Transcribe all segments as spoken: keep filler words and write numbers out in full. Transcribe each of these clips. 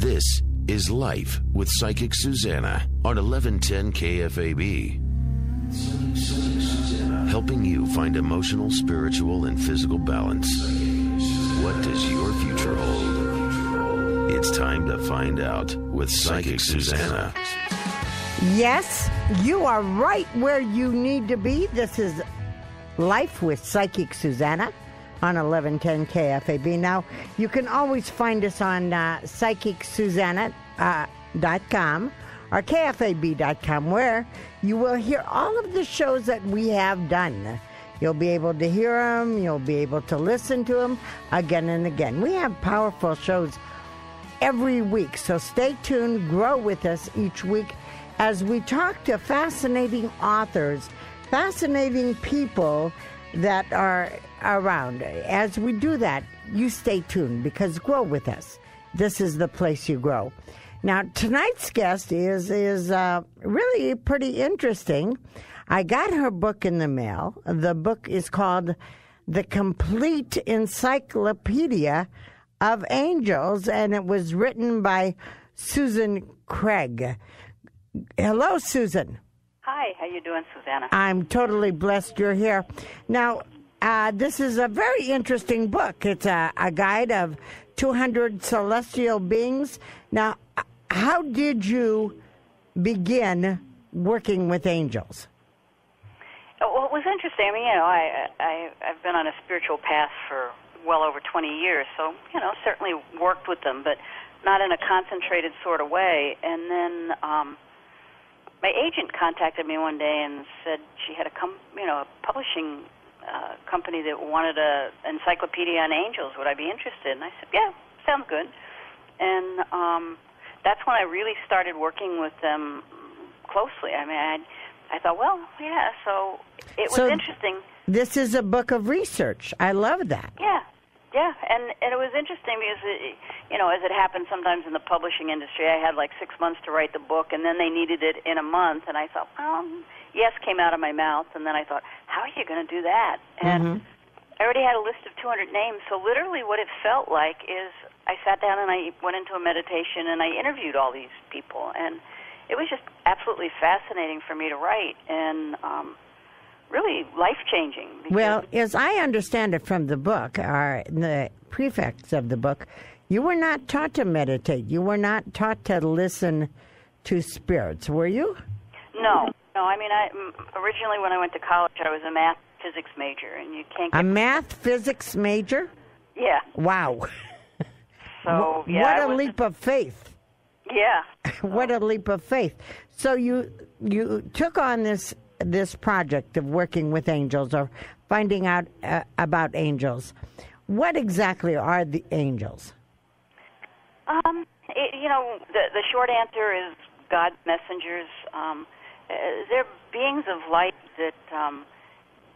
This is Life with Psychic Suzanna on eleven ten K F A B. Helping you find emotional, spiritual, and physical balance. What does your future hold? It's time to find out with Psychic Suzanna. Yes, you are right where you need to be. This is Life with Psychic Suzanna on eleven ten K F A B. Now, you can always find us on uh, Psychic Suzanna dot com uh, or K F A B dot com, where you will hear all of the shows that we have done. You'll be able to hear them. You'll be able to listen to them again and again. We have powerful shows every week, so stay tuned. Grow with us each week as we talk to fascinating authors, fascinating people that are around. As we do that, you stay tuned, because grow with us. This is the place you grow. Now, tonight's guest is is uh, really pretty interesting. I got her book in the mail. The book is called The Complete Encyclopedia of Angels, and it was written by Susan Gregg. Hello, Susan. Hi, how you doing, Suzanna? I'm totally blessed you're here. Now, uh, this is a very interesting book. It's a, a guide of two hundred celestial beings. Now, how did you begin working with angels? Well, it was interesting. I mean, you know, I, I, I've been on a spiritual path for well over twenty years, so, you know, certainly worked with them, but not in a concentrated sort of way. And then... Um, my agent contacted me one day and said she had a, com- you know, a publishing uh, company that wanted a encyclopedia on angels. Would I be interested? And I said, yeah, sounds good. And um, that's when I really started working with them closely. I mean, I, I thought, well, yeah. So it was so interesting. This is a book of research. I love that. Yeah, yeah. And and it was interesting because it, you know, as it happens sometimes in the publishing industry, I had like six months to write the book, and then they needed it in a month, and I thought, um, yes came out of my mouth, and then I thought, how are you going to do that? And mm-hmm. I already had a list of two hundred names, so literally what it felt like is I sat down and I went into a meditation, and I interviewed all these people, and it was just absolutely fascinating for me to write, and um, really life-changing. Well, as I understand it from the book, or the prefix of the book, you were not taught to meditate. You were not taught to listen to spirits, were you? No. No, I mean, I, originally when I went to college, I was a math physics major, and you can't get... A math physics major? Yeah. Wow. So, yeah. What I a was... leap of faith. Yeah. What a leap of faith. So you you took on this, this project of working with angels, or finding out uh, about angels. What exactly are the angels? Um, it, you know, the, the short answer is God's messengers. Um, uh, they're beings of light that um,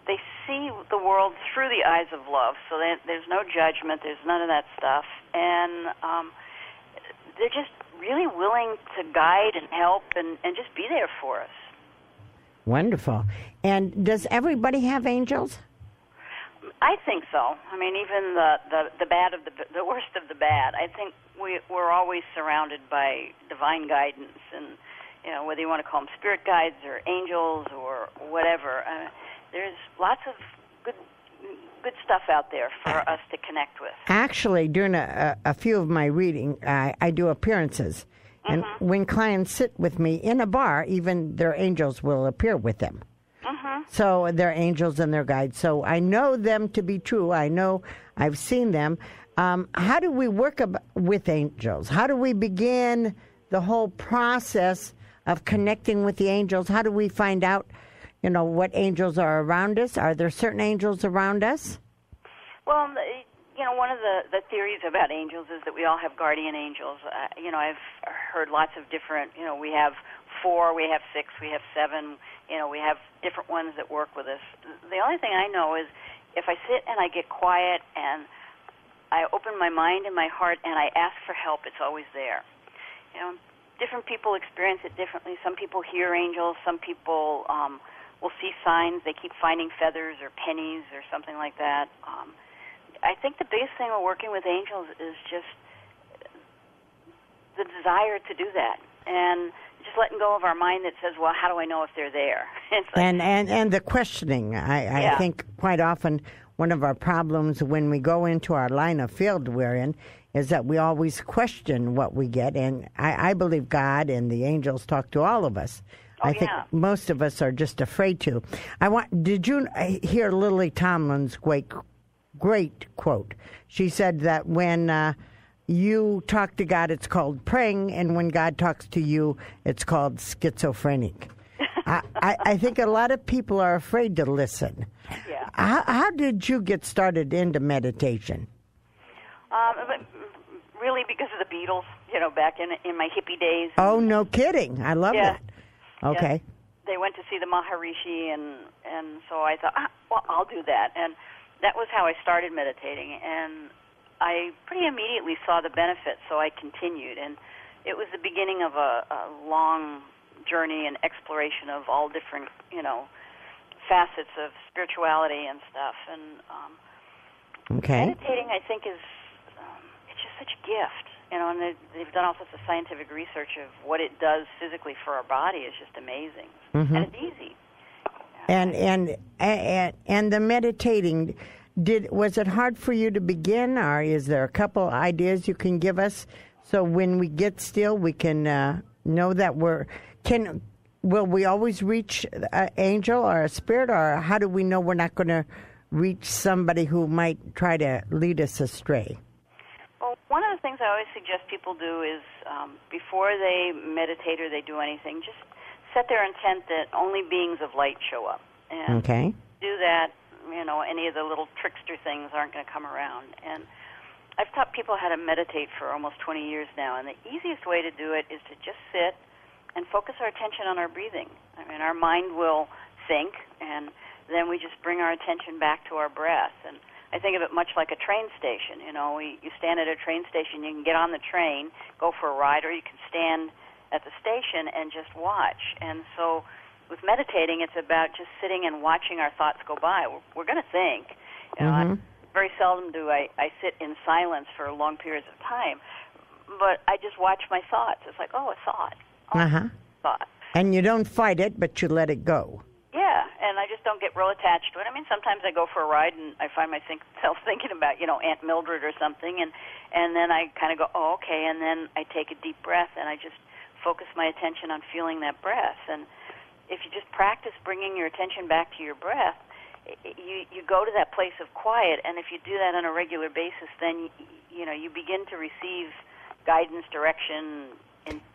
they see the world through the eyes of love. So they, there's no judgment. There's none of that stuff. And um, they're just really willing to guide and help and, and just be there for us. Wonderful. And does everybody have angels? I think so. I mean, even the, the, the bad of the, the worst of the bad, I think we, we're always surrounded by divine guidance, and, you know, whether you want to call them spirit guides or angels or whatever, uh, there's lots of good good stuff out there for us to connect with. Actually, during a, a few of my reading, I, I do appearances, and mm-hmm. when clients sit with me in a bar, even their angels will appear with them. Mm-hmm. So they're angels and their guides. So I know them to be true. I know I've seen them. Um, how do we work ab- with angels? How do we begin the whole process of connecting with the angels? How do we find out, you know, what angels are around us? Are there certain angels around us? Well, you know, one of the, the theories about angels is that we all have guardian angels. Uh, you know, I've heard lots of different, you know, we have four, we have six, we have seven, you know, we have different ones that work with us. The only thing I know is if I sit and I get quiet and I open my mind and my heart and I ask for help, it's always there. You know, different people experience it differently. Some people hear angels. Some people um, will see signs. They keep finding feathers or pennies or something like that. Um, I think the biggest thing with working with angels is just the desire to do that, and just letting go of our mind that says, well, how do I know if they're there? It's like, and, and, and the questioning. I, I yeah. think quite often one of our problems when we go into our line of field we're in is that we always question what we get. And I, I believe God and the angels talk to all of us. Oh, I yeah. think most of us are just afraid to. I want. Did you hear Lily Tomlin's great, great quote? She said that when uh, you talk to God, it's called praying, and when God talks to you, it's called schizophrenic. I, I, I think a lot of people are afraid to listen. Yeah. How, how did you get started into meditation? Um, but really because of the Beatles, you know, back in in my hippie days. Oh, no kidding. I love yeah. that. Okay. Yeah. They went to see the Maharishi, and and so I thought, ah, well, I'll do that. And that was how I started meditating, and I pretty immediately saw the benefits, so I continued. And it was the beginning of a, a long journey and exploration of all different, you know, facets of spirituality and stuff. And um, okay. meditating, I think, is um, it's just such a gift. You know, and they've done all sorts of scientific research of what it does physically for our body is just amazing, mm-hmm. and it's easy. And, and and and the meditating, did was it hard for you to begin, or is there a couple ideas you can give us so when we get still we can uh, know that we're can will we always reach an angel or a spirit, or how do we know we're not going to reach somebody who might try to lead us astray? One of the things I always suggest people do is um, before they meditate or they do anything, just set their intent that only beings of light show up. And okay. do that, you know, any of the little trickster things aren't going to come around. And I've taught people how to meditate for almost twenty years now, and the easiest way to do it is to just sit and focus our attention on our breathing. I mean, our mind will think, and then we just bring our attention back to our breath. And I think of it much like a train station. You know, we, you stand at a train station, you can get on the train, go for a ride, or you can stand at the station and just watch. And so with meditating, it's about just sitting and watching our thoughts go by. We're, we're going to think. You mm-hmm. know, I, very seldom do I, I sit in silence for long periods of time, but I just watch my thoughts. It's like, oh, a thought. Oh, uh-huh. a thought. And you don't fight it, but you let it go. Yeah, and I just don't get real attached to it. I mean, sometimes I go for a ride and I find myself thinking about, you know, Aunt Mildred or something, and, and then I kind of go, oh, okay, and then I take a deep breath and I just focus my attention on feeling that breath. And if you just practice bringing your attention back to your breath, you, you go to that place of quiet, and if you do that on a regular basis, then, you, you know, you begin to receive guidance, direction.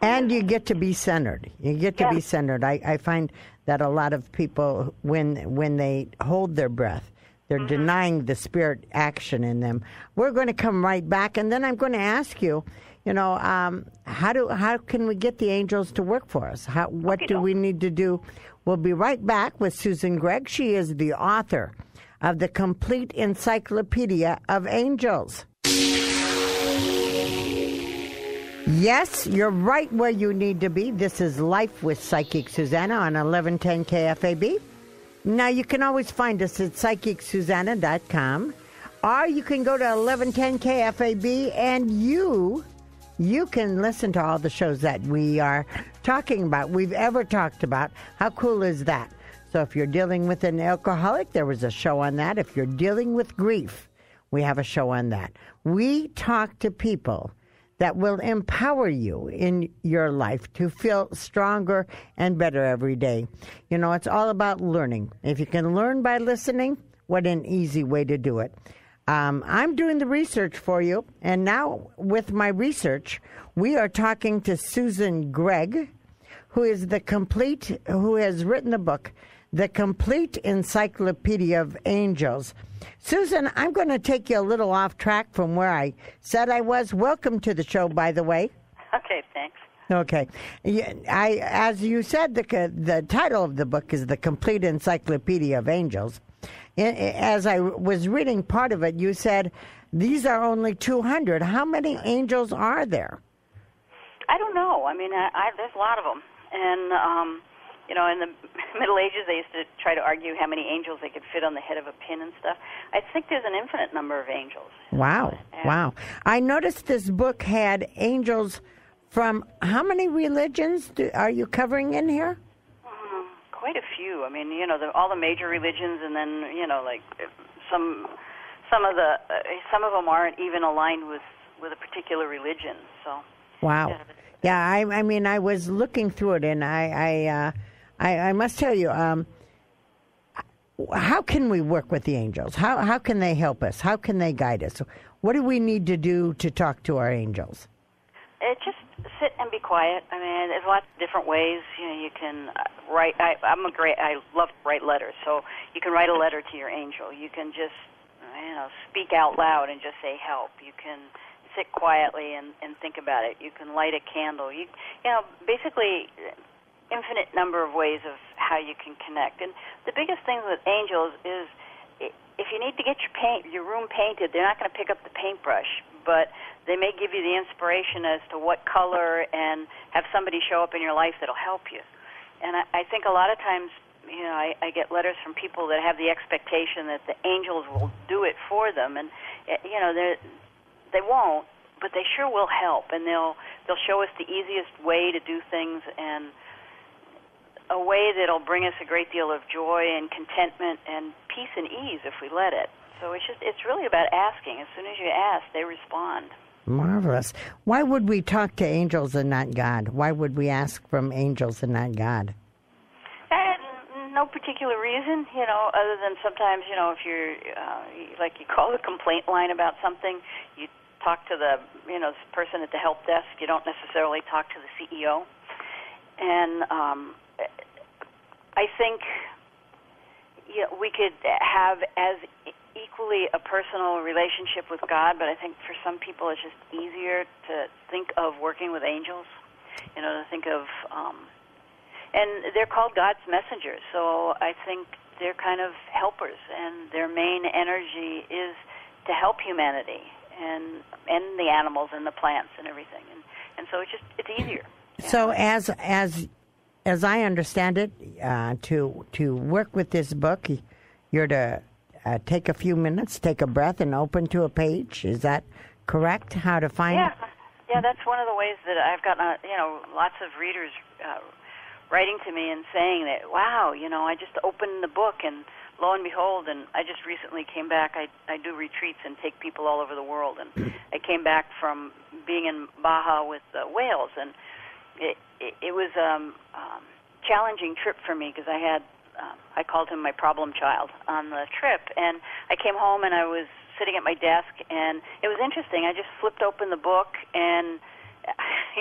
And you get to be centered. You get to yeah. be centered. I, I find that a lot of people, when when they hold their breath, they're mm-hmm. denying the spirit action in them. We're going to come right back, and then I'm going to ask you, you know, um, how do how can we get the angels to work for us? How What do we need to do? We'll be right back with Susan Gregg. She is the author of The Complete Encyclopedia of Angels. Yes, you're right where you need to be. This is Life with Psychic Suzanna on eleven ten K F A B. Now, you can always find us at Psychic Suzanna dot com, or you can go to eleven ten K F A B, and you, you can listen to all the shows that we are talking about, we've ever talked about. How cool is that? So if you're dealing with an alcoholic, there was a show on that. If you're dealing with grief, we have a show on that. We talk to people that will empower you in your life to feel stronger and better every day. You know, it's all about learning. If you can learn by listening, what an easy way to do it. Um, I'm doing the research for you, and now with my research, we are talking to Susan Gregg, who is the complete, who has written the book, The Complete Encyclopedia of Angels. Susan, I'm going to take you a little off track from where I said I was. Welcome to the show, by the way. Okay, thanks. Okay. I, as you said, the, the title of the book is The Complete Encyclopedia of Angels. As I was reading part of it, you said, these are only two hundred. How many angels are there? I don't know. I mean, I, I, there's a lot of them. And, um... you know, in the Middle Ages, they used to try to argue how many angels they could fit on the head of a pin and stuff. I think there's an infinite number of angels. Wow, and wow. I noticed this book had angels from how many religions do, are you covering in here? Uh, quite a few. I mean, you know, the, all the major religions, and then, you know, like some some of the uh, some of them aren't even aligned with with a particular religion. So. Wow. Yeah, yeah I, I mean, I was looking through it, and I I uh, I, I must tell you. Um, How can we work with the angels? How how can they help us? How can they guide us? What do we need to do to talk to our angels? It just sit and be quiet. I mean, there's lots of different ways. You know, you can write. I, I'm a great. I love to write letters. So you can write a letter to your angel. You can just, you know, speak out loud and just say help. You can sit quietly and and think about it. You can light a candle. You you know, basically. Infinite number of ways of how you can connect. And the biggest thing with angels is if you need to get your paint, your room painted, they're not going to pick up the paintbrush, but they may give you the inspiration as to what color and have somebody show up in your life that'll help you. And I, I think a lot of times, you know, I, I get letters from people that have the expectation that the angels will do it for them, and, you know, they they won't, but they sure will help, and they'll they'll show us the easiest way to do things, and a way that'll bring us a great deal of joy and contentment and peace and ease if we let it. So it's just, it's really about asking. As soon as you ask, they respond. Marvelous. Why would we talk to angels and not God? Why would we ask from angels and not God? And no particular reason, you know, other than sometimes, you know, if you're, uh, like you call the complaint line about something, you talk to the, you know, person at the help desk. You don't necessarily talk to the C E O. And, um, I think you know, we could have as equally a personal relationship with God, but I think for some people it's just easier to think of working with angels, you know, to think of, um, and they're called God's messengers, so I think they're kind of helpers, and their main energy is to help humanity and and the animals and the plants and everything, and, and so it's just, it's easier. So as as... As I understand it, uh, to to work with this book, you're to uh, take a few minutes, take a breath, and open to a page. Is that correct? How to find? Yeah, yeah. That's one of the ways that I've gotten, uh, you know, lots of readers uh, writing to me and saying that, wow, you know, I just opened the book, and lo and behold, and I just recently came back. I I do retreats and take people all over the world, and I came back from being in Baja with uh, whales, and it. It was a um, um, challenging trip for me because I had, uh, I called him my problem child on the trip, and I came home and I was sitting at my desk, and it was interesting. I just flipped open the book, and,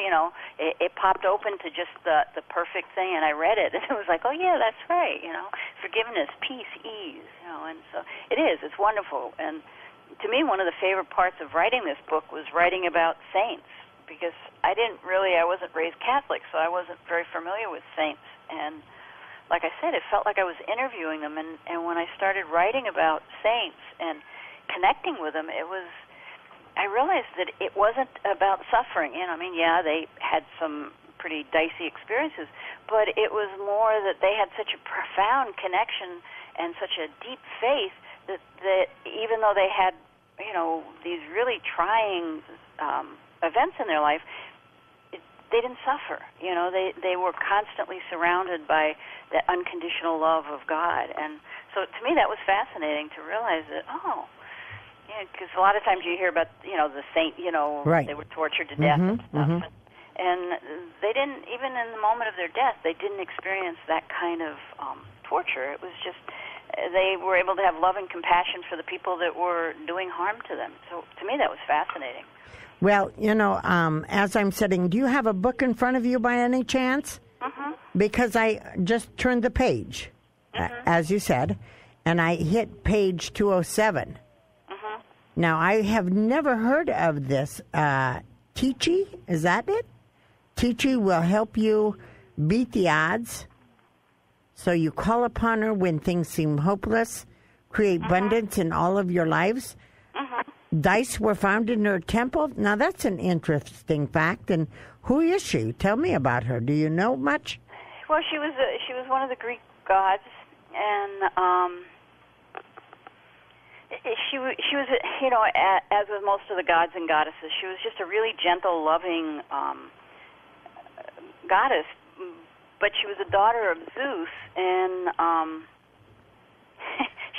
you know, it, it popped open to just the, the perfect thing, and I read it, and it was like, oh, yeah, that's right, you know, forgiveness, peace, ease, you know, and so it is. It's wonderful, and to me, one of the favorite parts of writing this book was writing about saints. Because I didn't really, I wasn't raised Catholic, so I wasn't very familiar with saints. And like I said, it felt like I was interviewing them. And, and when I started writing about saints and connecting with them, it was, I realized that it wasn't about suffering. You know, I mean, yeah, they had some pretty dicey experiences, but it was more that they had such a profound connection and such a deep faith that, that even though they had, you know, these really trying um events in their life, it, they didn't suffer. You know, they, they were constantly surrounded by that unconditional love of God. And so to me that was fascinating to realize that, oh, yeah, because a lot of times you hear about, you know, the saint, you know, right. They were tortured to death mm-hmm, and stuff. Mm-hmm. And they didn't, even in the moment of their death, they didn't experience that kind of um, torture. It was just, they were able to have love and compassion for the people that were doing harm to them. So to me that was fascinating. Well, you know, um, as I'm sitting, do you have a book in front of you by any chance? Mm-hmm. Because I just turned the page, mm-hmm. uh, as you said, and I hit page two oh seven. Mm-hmm. Now, I have never heard of this. Uh, Teachy, is that it? Teachy will help you beat the odds. So you call upon her when things seem hopeless, create mm-hmm. abundance in all of your lives. Dice were found in her temple. Now, that's an interesting fact. And who is she? Tell me about her. Do you know much? Well, she was a, she was one of the Greek gods, and um, she she was, you know, as with most of the gods and goddesses, she was just a really gentle, loving um, goddess, but she was a daughter of Zeus, and um,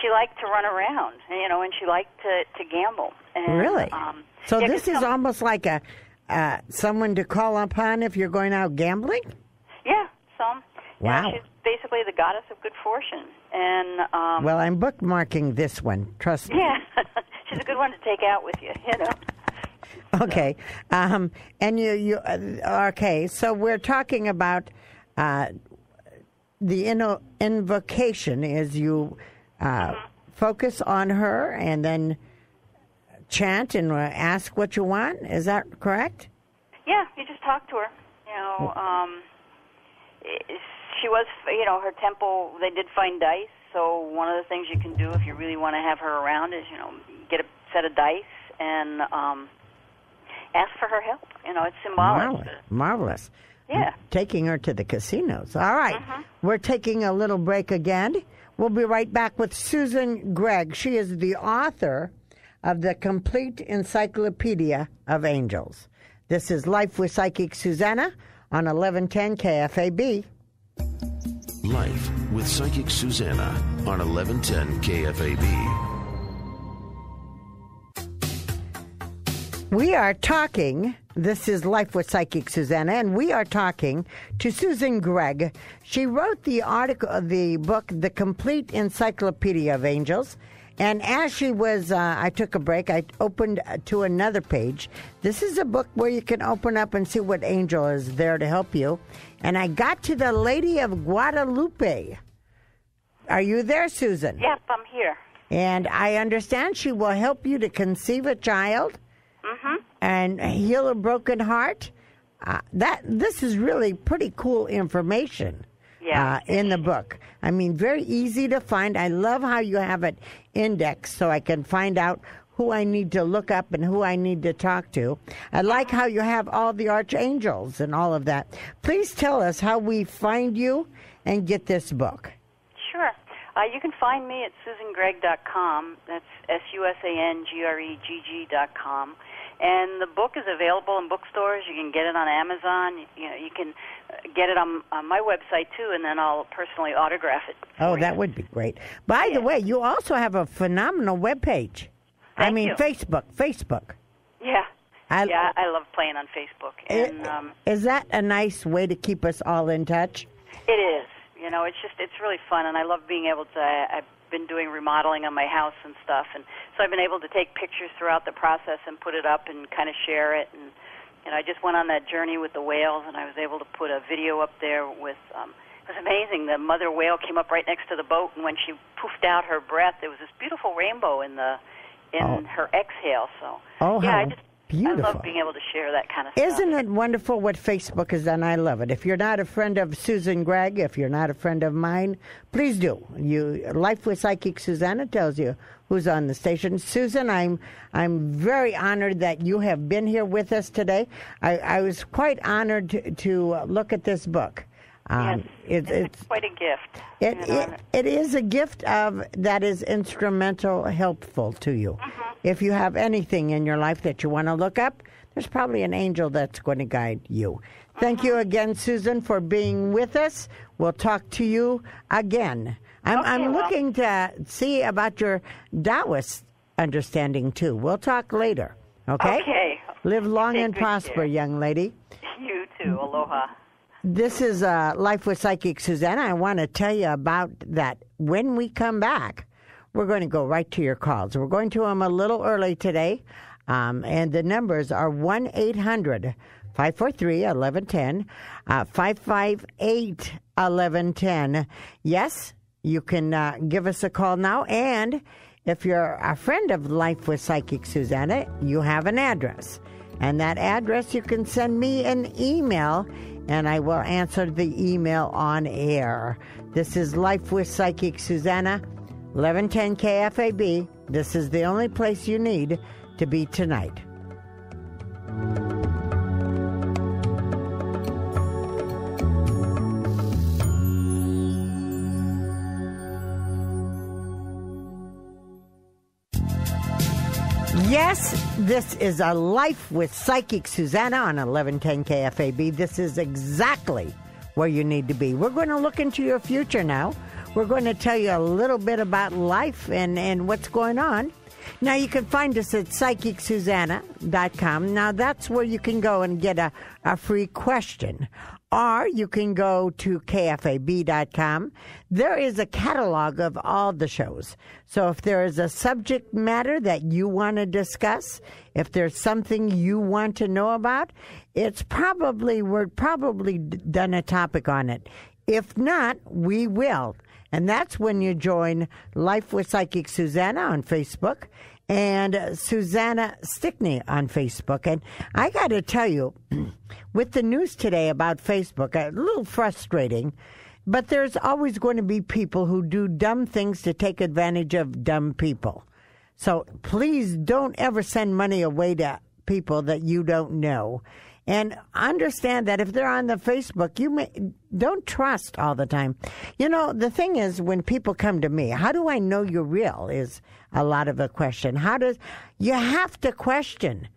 she liked to run around, you know, and she liked to, to gamble. And, really? Um, so yeah, this is some, almost like a uh, someone to call upon if you're going out gambling? Yeah, some. Wow. Yeah, she's basically the goddess of good fortune. And um, well, I'm bookmarking this one, trust me. Yeah, she's a good one to take out with you, you know. Okay, um, and you, you, uh, okay, so we're talking about uh, the inno- invocation is you uh, mm-hmm. focus on her and then chant and ask what you want, is that correct? Yeah, you just talk to her, you know, um, she was, you know, her temple, they did find dice, so one of the things you can do if you really want to have her around is, you know, get a set of dice and... Um, ask for her help. You know, it's symbolic. Marvelous. Marvelous. Yeah. Taking her to the casinos. All right. Uh-huh. We're taking a little break again. We'll be right back with Susan Gregg. She is the author of The Complete Encyclopedia of Angels. This is Life with Psychic Suzanna on eleven ten K F A B. Life with Psychic Suzanna on eleven ten K F A B. We are talking, this is Life with Psychic Suzanna, and we are talking to Susan Gregg. She wrote the article, the book, The Complete Encyclopedia of Angels. And as she was, uh, I took a break, I opened to another page. This is a book where you can open up and see what angel is there to help you. And I got to the Lady of Guadalupe. Are you there, Susan? Yep, I'm here. And I understand she will help you to conceive a child. Mm-hmm. And heal a broken heart. Uh, that this is really pretty cool information. Yeah. Uh, in the book. I mean, very easy to find. I love how you have it indexed so I can find out who I need to look up and who I need to talk to. I like how you have all the archangels and all of that. Please tell us how we find you and get this book. Sure. Uh, you can find me at Susan Gregg dot com. That's S U S A N G R E G G dot com. And the book is available in bookstores. You can get it on Amazon. You, you know, you can get it on, on my website, too, and then I'll personally autograph it. Oh, that you. would be great. By yeah. the way, you also have a phenomenal webpage. Thank I mean, you. Facebook, Facebook. Yeah. I, yeah, I love playing on Facebook. It, and, um, is that a nice way to keep us all in touch? It is. You know, it's just, it's really fun, and I love being able to, I, I've been doing remodeling on my house and stuff, and so I've been able to take pictures throughout the process and put it up and kind of share it, and, you know, I just went on that journey with the whales, and I was able to put a video up there with, um, it was amazing, the mother whale came up right next to the boat, and when she poofed out her breath, there was this beautiful rainbow in the, in oh. her exhale, so, oh, yeah, I just, beautiful. I love being able to share that kind of Isn't stuff. Isn't it wonderful what Facebook has done? I love it. If you're not a friend of Susan Gregg, if you're not a friend of mine, please do. You, Life with Psychic Suzanna tells you who's on the station. Susan, I'm I'm very honored that you have been here with us today. I, I was quite honored to, to look at this book. Um, yes, it, it's, it's quite a gift. It, you know, it, it is a gift of that is instrumental, helpful to you. Uh-huh. If you have anything in your life that you want to look up, there's probably an angel that's going to guide you. Uh-huh. Thank you again, Susan, for being with us. We'll talk to you again. I'm, okay, I'm well. looking to see about your Taoist understanding, too. We'll talk later, okay? Okay. Live long Take and prosper, care. young lady. You, too. Aloha. This is uh, Life with Psychic Suzanna. I want to tell you about that. When we come back, we're going to go right to your calls. We're going to them a little early today, um, and the numbers are one eight hundred five four three eleven ten, uh, five five eight eleven ten. Yes, you can uh, give us a call now, and if you're a friend of Life with Psychic Suzanna, you have an address. And that address, you can send me an email, and I will answer the email on air. This is Life with Psychic Suzanna, eleven ten K F A B. This is the only place you need to be tonight. Yes, this is A Life with Psychic Suzanna on eleven ten K F A B. This is exactly where you need to be. We're going to look into your future now. We're going to tell you a little bit about life and, and what's going on. Now, you can find us at Psychic Suzanna dot com. Now, that's where you can go and get a, a free question. Or you can go to K F A B dot com. There is a catalog of all the shows. So if there is a subject matter that you want to discuss, if there's something you want to know about, it's probably, we're probably done a topic on it. If not, we will. And that's when you join Life with Psychic Suzanna on Facebook and Suzanna Stickney on Facebook. And I got to tell you, with the news today about Facebook, a little frustrating, but there's always going to be people who do dumb things to take advantage of dumb people. So please don't ever send money away to people that you don't know. And understand that if they're on the Facebook, you may, don't trust all the time. You know, the thing is, when people come to me, how do I know you're real is a lot of a question. How does, you have to question.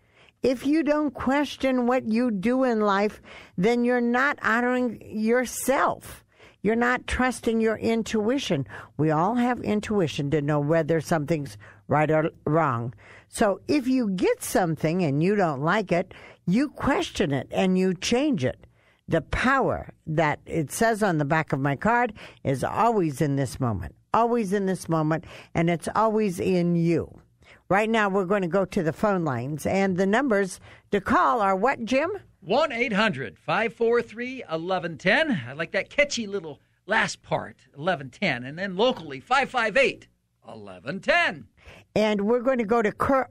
If you don't question what you do in life, then you're not honoring yourself. You're not trusting your intuition. We all have intuition to know whether something's right or wrong. So if you get something and you don't like it, you question it and you change it. The power that it says on the back of my card is always in this moment, always in this moment, and it's always in you. Right now, we're going to go to the phone lines, and the numbers to call are what, Jim? one eight hundred, five four three, eleven ten. I like that catchy little last part, eleven ten, and then locally, five five eight, eleven ten. And we're going to go to Carol.